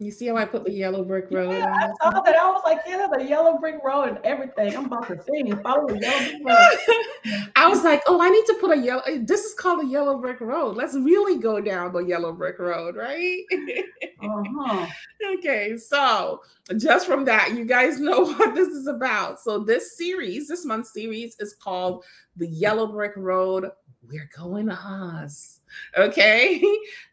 You see how I put the Yellow Brick Road? Yeah, on I saw that. I was like, yeah, the Yellow Brick Road and everything. I'm about to sing. Follow the Yellow Brick Road. I was like, oh, I need to put a yellow. This is called the Yellow Brick Road. Let's really go down the Yellow Brick Road, right? Okay, so just from that, you guys know what this is about. So this series, this month's series, is called The Yellow Brick Road. We're going to Oz. Okay.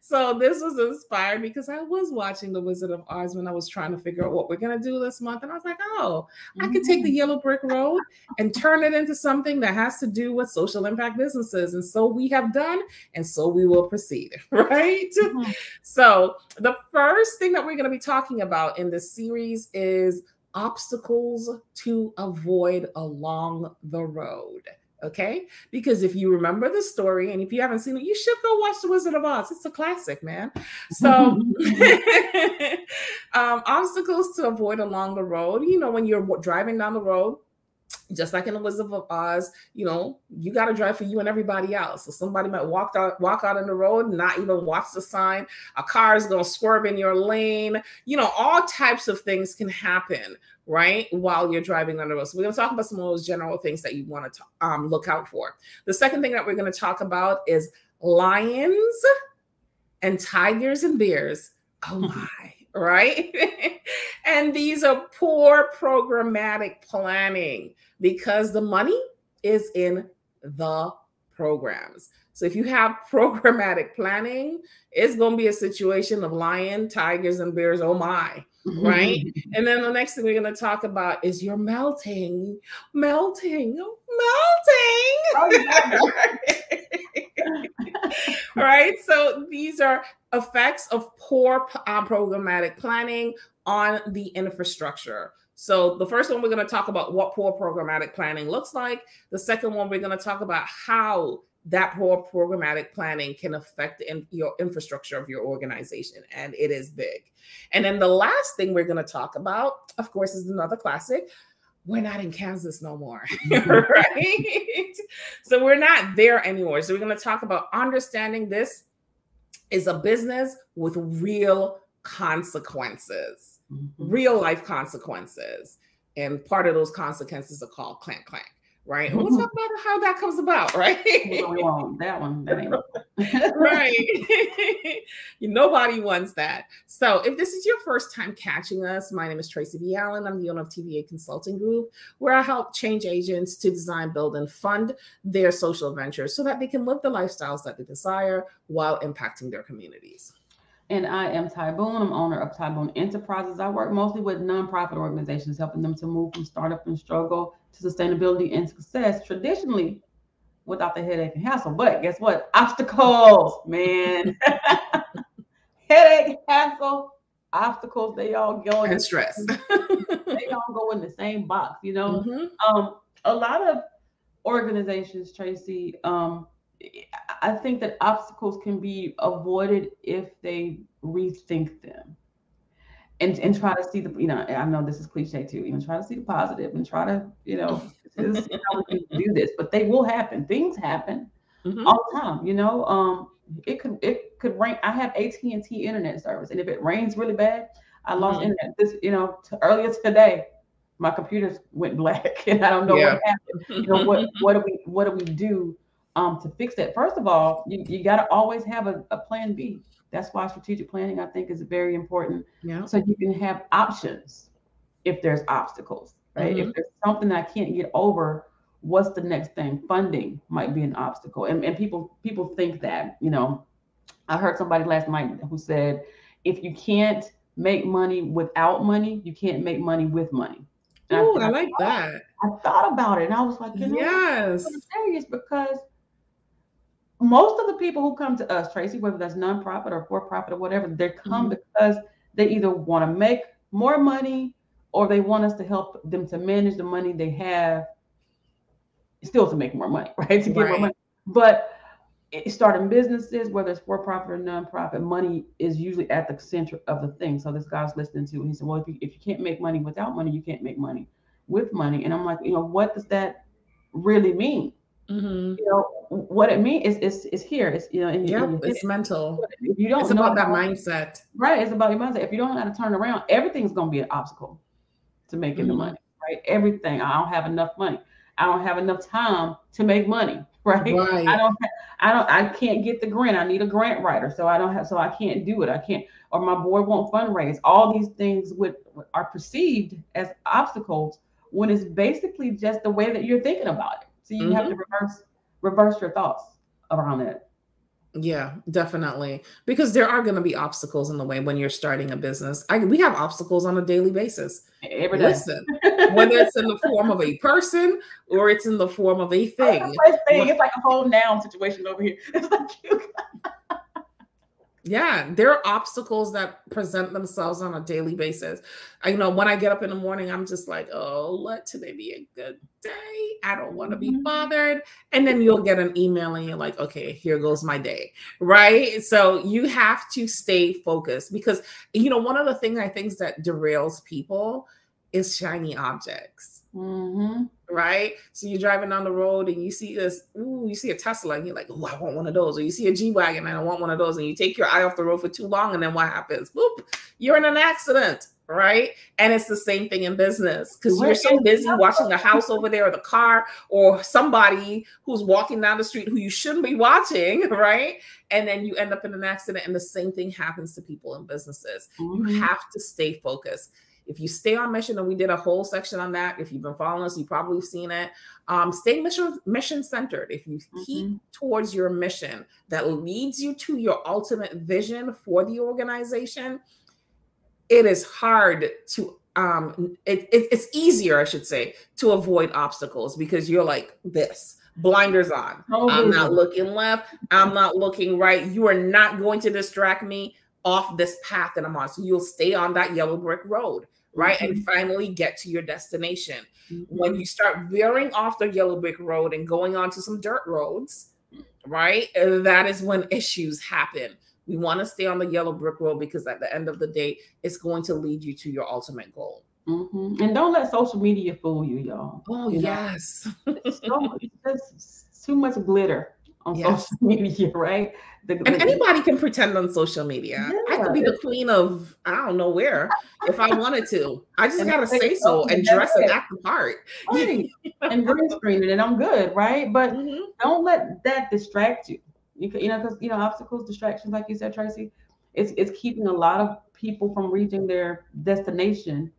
So this was inspired because I was watching The Wizard of Oz when I was trying to figure out what we're going to do this month. And I was like, oh, I could take the Yellow Brick Road and turn it into something that has to do with social impact businesses. And so we have done, and so we will proceed, right? So the first thing that we're going to be talking about in this series is obstacles to avoid along the road. Okay, because if you remember the story, and if you haven't seen it, you should go watch The Wizard of Oz. It's a classic, man. So obstacles to avoid along the road, you know, when you're driving down the road, just like in The Wizard of Oz, you know, you got to drive for you and everybody else. So somebody might walk out on the road, not even watch the sign. A car is going to swerve in your lane. You know, all types of things can happen, right, while you're driving on the road. So we're going to talk about some of those general things that you want to look out for. The second thing that we're going to talk about is lions and tigers and bears. Oh, my. Right? And these are poor programmatic planning because the money is in the programs. So if you have programmatic planning, it's going to be a situation of lion, tigers, and bears. Oh, my. Right? And then the next thing we're going to talk about is you're melting. Oh, yeah. All right. So these are effects of poor programmatic planning on the infrastructure. So the first one, we're going to talk about what poor programmatic planning looks like. The second one, we're going to talk about how that poor programmatic planning can affect your infrastructure of your organization, and it is big. And then the last thing we're going to talk about, of course, is another classic. We're not in Kansas no more, right? So we're not there anymore. So we're going to talk about understanding this is a business with real consequences, real life consequences. And part of those consequences are called clank, clank. Right. And we'll talk about how that comes about, right? That one. Right. Nobody wants that. So if this is your first time catching us, my name is Tracy B. Allen. I'm the owner of TVA Consulting Group, where I help change agents to design, build, and fund their social ventures so that they can live the lifestyles that they desire while impacting their communities. And I am Ty Boone. I'm owner of Ty Boone Enterprises. I work mostly with nonprofit organizations, helping them to move from startup and struggle to sustainability and success, traditionally without the headache and hassle. But guess what? Obstacles, man. Headache, hassle, obstacles, they all go in. And stress. They all go in the same box, you know? A lot of organizations, Tracy, I think that obstacles can be avoided if they rethink them and try to see the, you know, I know this is cliche too, even try to see the positive and try to, you know, this is how we can do this, but they will happen. Things happen all the time, you know, it could rain. I have AT&T internet service, and if it rains really bad, I lost internet. This, you know, earlier today, my computer went black and I don't know what happened. You know, what do we do? To fix that? First of all, you got to always have a plan B. That's why strategic planning, I think, is very important. Yeah. So you can have options if there's obstacles, right? If there's something that I can't get over, what's the next thing? Funding might be an obstacle. And people think that, you know, I heard somebody last night who said, if you can't make money without money, you can't make money with money. Oh, I like that. I thought about it and I was like, you know, I'm serious, because most of the people who come to us, Tracy, whether that's nonprofit or for-profit or whatever, they come because they either want to make more money or they want us to help them to manage the money they have still to make more money, right? To get more money. But starting businesses, whether it's for-profit or nonprofit, money is usually at the center of the thing. So this guy's listening to, and he said, well, if you can't make money without money, you can't make money with money. And I'm like, you know, what does that really mean? Mm-hmm. You know what it means is here. It's, you know, it's mental. If you don't, it's about that mindset, right? It's about your mindset. If you don't know how to turn around, everything's going to be an obstacle to making mm-hmm. the money, right? Everything. I don't have enough money. I don't have enough time to make money, right? Right. I can't get the grant. I need a grant writer, so I can't do it. I can't, or my board won't fundraise. All these things are perceived as obstacles when it's basically just the way that you're thinking about it. So you mm-hmm. have to reverse your thoughts around it. Yeah, definitely. Because there are going to be obstacles in the way when you're starting a business. We have obstacles on a daily basis. Every day. Listen, whether it's in the form of a person or it's in the form of a thing. It's like a whole noun situation over here. It's like you guys. Yeah, there are obstacles that present themselves on a daily basis. When I get up in the morning, I'm just like, oh, let today be a good day. I don't want to be bothered. And then you'll get an email and you're like, okay, here goes my day, right? So you have to stay focused because, one of the things I think that derails people is shiny objects, mm-hmm. right? So you're driving down the road and you see you see a Tesla and you're like, oh, I want one of those. Or you see a G-Wagon and I want one of those. And you take your eye off the road for too long and then what happens? Whoop, you're in an accident, right? And it's the same thing in business because you're so busy watching the house over there or the car or somebody who's walking down the street who you shouldn't be watching, right? And then you end up in an accident and the same thing happens to people in businesses. Mm-hmm. You have to stay focused. If you stay on mission, and we did a whole section on that. If you've been following us, you've probably seen it. Stay mission-centered. If you keep towards your mission that leads you to your ultimate vision for the organization, it is hard to, it's easier, I should say, to avoid obstacles because you're like this. Blinders on. Oh, I'm not looking left. I'm not looking right. You are not going to distract me off this path that I'm on. So you'll stay on that yellow brick road. Right. Mm-hmm. And finally get to your destination. Mm-hmm. When you start veering off the yellow brick road and going onto some dirt roads, right, that is when issues happen. We want to stay on the yellow brick road because at the end of the day, it's going to lead you to your ultimate goal. Mm-hmm. And don't let social media fool you, y'all. Oh, yes. There's too much glitter on social media, right? And anybody can pretend on social media. Yeah. I could be the queen of I don't know where if I wanted to. I just gotta say so and dress and act the part. Right. And green screen it and I'm good, right? But don't let that distract you. Because obstacles, distractions, like you said, Tracy, it's keeping a lot of people from reaching their destination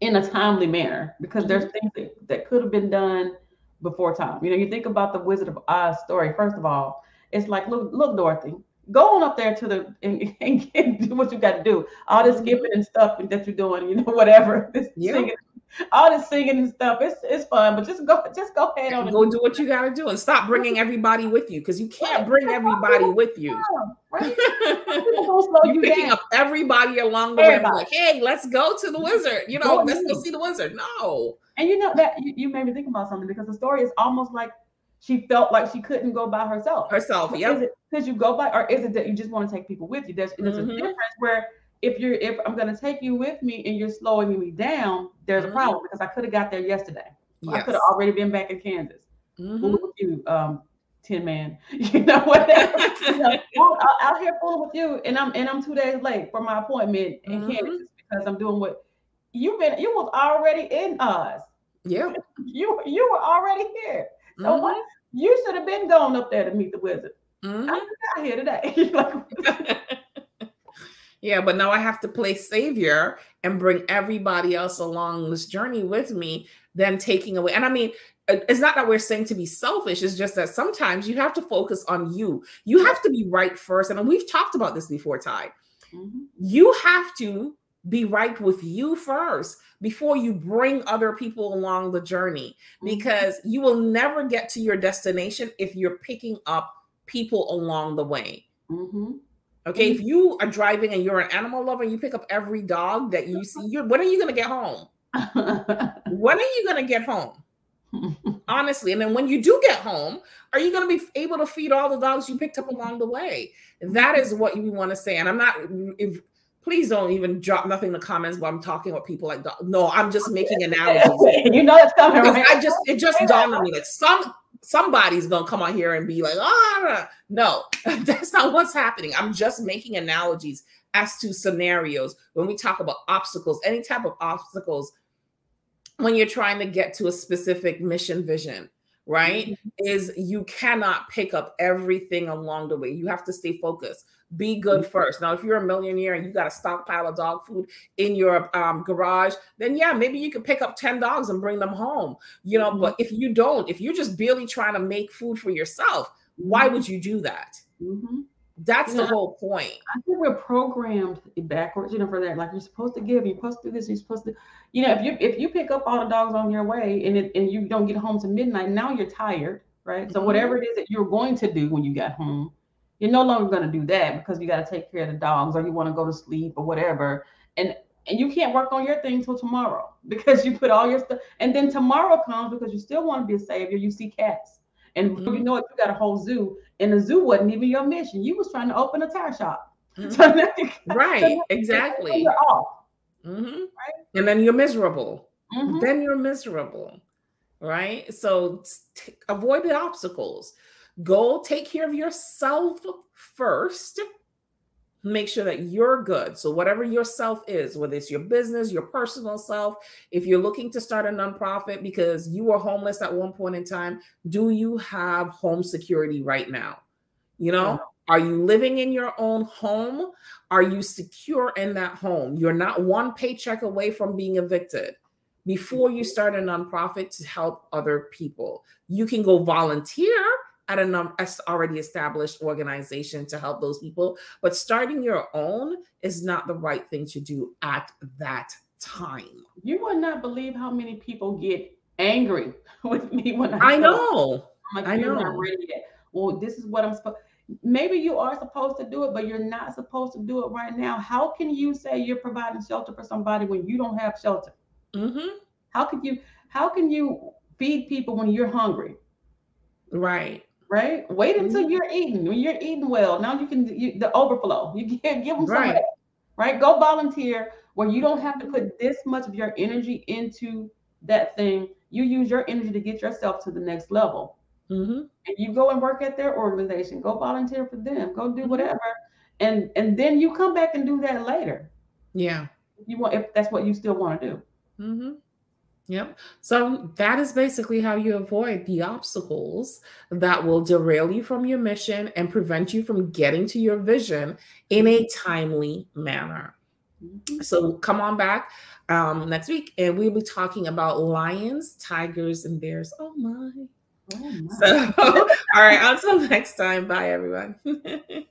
in a timely manner because there's things that could have been done before time. You think about the Wizard of Oz story. First of all, it's like, look, Dorothy, go on up there to the and do what you got to do. All this skipping and stuff that you're doing, whatever. Singing, all this singing and stuff, it's fun. But just go ahead on and go do what you got to do, and stop bringing everybody with you because you can't bring everybody with you. Right? You're picking up everybody along the way. Like, hey, let's go to the wizard. Let's go see the wizard. No. And that you made me think about something because the story is almost like. She felt like she couldn't go by herself. Yeah. Because you go by, or is it that you just want to take people with you? There's a difference where if I'm going to take you with me and you're slowing me down, there's a problem because I could have got there yesterday. Yes. I could have already been back in Kansas. Who with you, Tin Man? Whatever. Out here fooling with you, and I'm 2 days late for my appointment in Kansas because I'm doing what you was already in Oz. Yeah. You were already here. So what? You should have been going up there to meet the wizard. I just got here today. Yeah, but now I have to play savior and bring everybody else along this journey with me, then taking away. And I mean, it's not that we're saying to be selfish. It's just that sometimes you have to focus on you. You have to be right first. And we've talked about this before, Ty. You have to be right with you first before you bring other people along the journey, because you will never get to your destination if you're picking up people along the way. Okay. If you are driving and you're an animal lover, you pick up every dog that you see, when are you going to get home? When are you going to get home? Honestly. And then when you do get home, are you going to be able to feed all the dogs you picked up along the way? That is what we want to say. And please don't even drop nothing in the comments while I'm talking with people like, no, I'm just making analogies. It's coming, right? It just dawned on me that some somebody's going to come on here and be like, ah, no, that's not what's happening. I'm just making analogies as to scenarios when we talk about obstacles, any type of obstacles, when you're trying to get to a specific mission vision, right? Mm-hmm. Is you cannot pick up everything along the way. You have to stay focused. Be good first. Now, if you're a millionaire and you got a stockpile of dog food in your garage, then yeah, maybe you can pick up 10 dogs and bring them home. You know, but if you don't, if you're just barely trying to make food for yourself, why would you do that? Mm-hmm. That's the whole point. I think we're programmed backwards, you know, for that. Like, you're supposed to give, you're supposed to do this, you're supposed to, you know, if you pick up all the dogs on your way and you don't get home to midnight, now you're tired, right? Mm-hmm. So whatever it is that you're going to do when you got home, you're no longer going to do that because you got to take care of the dogs, or you want to go to sleep or whatever. And you can't work on your thing till tomorrow because you put all your stuff. And then tomorrow comes because you still want to be a savior. You see cats. And mm-hmm. you know it, you got a whole zoo. And the zoo wasn't even your mission. You was trying to open a tire shop. Mm-hmm. So right. So exactly. You're off. Mm-hmm. Right? And then you're miserable. Mm-hmm. Then you're miserable. Right. So avoid the obstacles. Go take care of yourself first. Make sure that you're good. So whatever your self is, whether it's your business, your personal self, if you're looking to start a nonprofit because you were homeless at one point in time, do you have home security right now? You know, are you living in your own home? Are you secure in that home? You're not one paycheck away from being evicted. Before you start a nonprofit to help other people, you can go volunteer at an already established organization to help those people. But starting your own is not the right thing to do at that time. You would not believe how many people get angry with me when I know. I'm like, I know. Not ready yet. Well, this is what I'm supposed. Maybe you are supposed to do it, but you're not supposed to do it right now. How can you say you're providing shelter for somebody when you don't have shelter? Mm-hmm. How can you feed people when you're hungry? Right. Right. Wait until you're eating. When you're eating well, now you can the overflow. You can give them some. Right. Right. Go volunteer where you don't have to put this much of your energy into that thing. You use your energy to get yourself to the next level. Mm-hmm. And you go and work at their organization. Go volunteer for them. Go do whatever. And then you come back and do that later. Yeah. If that's what you still want to do. Mm-hmm. Yep. So that is basically how you avoid the obstacles that will derail you from your mission and prevent you from getting to your vision in a timely manner. So come on back next week and we'll be talking about lions, tigers, and bears. Oh my. So, all right. Until next time. Bye, everyone.